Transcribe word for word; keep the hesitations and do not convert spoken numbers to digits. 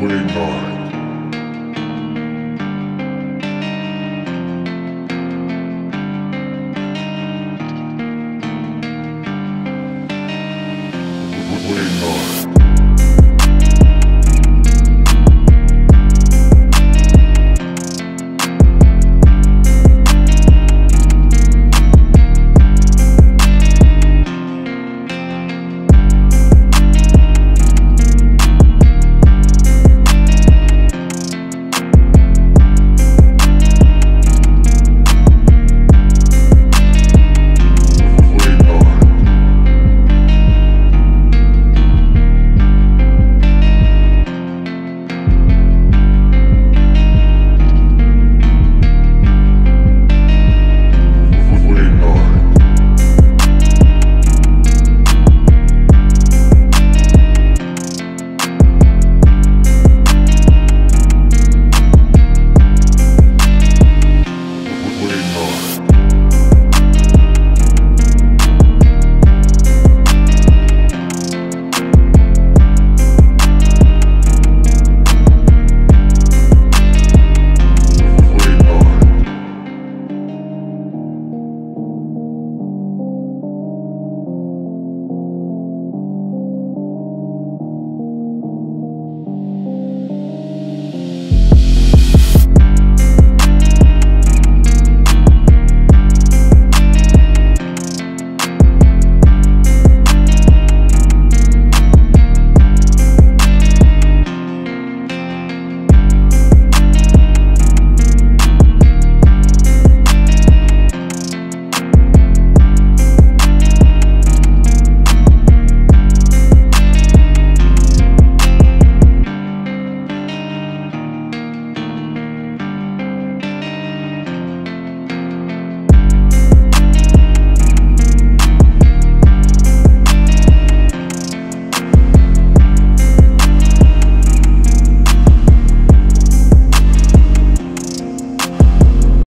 way nine.